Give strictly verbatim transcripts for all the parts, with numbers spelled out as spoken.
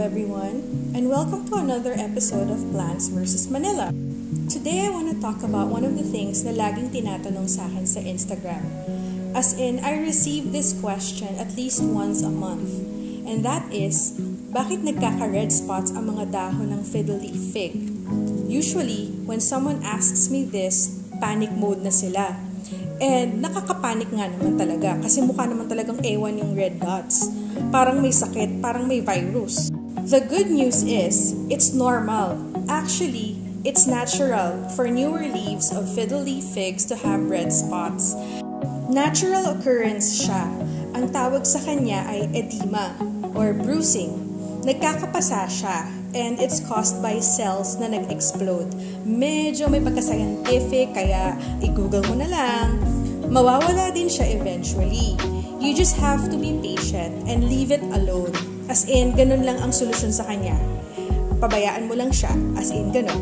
everyone, and welcome to another episode of Plants versus Manila. Today I want to talk about one of the things na laging tinatanong sa akin sa Instagram. As in, I receive this question at least once a month. And that is, bakit nagkaka-red spots ang mga dahon ng fiddle leaf fig? Usually, when someone asks me this, panic mode na sila. And nakakapanik nga naman talaga kasi mukha naman talagang ewan yung red dots. Parang may sakit, parang may virus. The good news is, it's normal. Actually, it's natural for newer leaves of fiddle leaf figs to have red spots. Natural occurrence siya. Ang tawag sa kanya ay edema or bruising. Nagkakapasa siya and it's caused by cells na nag-explode. Medyo may pagka-scientific kaya i-google mo na lang. Mawawala din siya eventually. You just have to be patient and leave it alone. As in, ganun lang ang solusyon sa kanya. Pabayaan mo lang siya. As in, ganun.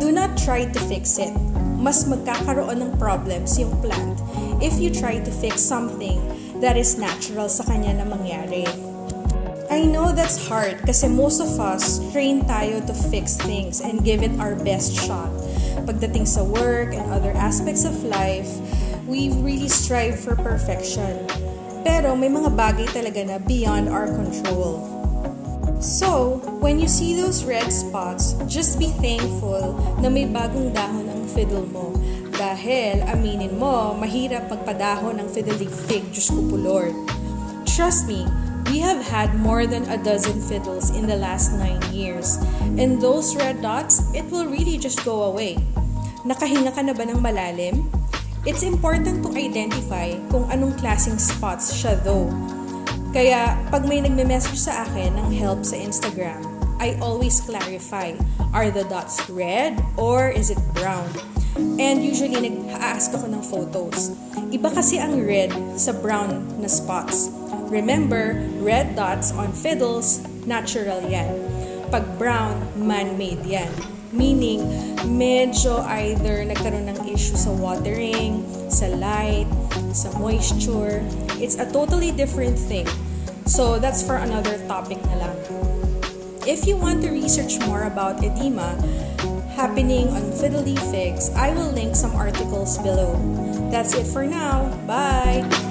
Do not try to fix it. Mas magkakaroon ng problems yung plant if you try to fix something that is natural sa kanya na mangyari. I know that's hard kasi most of us train tayo to fix things and give it our best shot. Pagdating sa work and other aspects of life, we really strive for perfection. Pero may mga bagay talaga na beyond our control. So, when you see those red spots, just be thankful na may bagong dahon ang fiddle mo. Dahil, aminin mo, mahirap magpadahon ng fiddle leaf fig, Diyos ko po Lord. Trust me, we have had more than a dozen fiddles in the last nine years. And those red dots, it will really just go away. Nakahinga ka na ba ng malalim? It's important to identify kung anong klaseng spots siya though. Kaya pag may nagme-message sa akin ng help sa Instagram, I always clarify, are the dots red or is it brown? And usually nag-a-ask ako ng photos. Iba kasi ang red sa brown na spots. Remember, red dots on fiddles, natural yan. Pag brown, man-made yan. Meaning, medyo either nagkaroon ng issue sa watering, sa light, sa moisture. It's a totally different thing. So, that's for another topic na lang. If you want to research more about edema happening on fiddle leaf figs, I will link some articles below. That's it for now. Bye!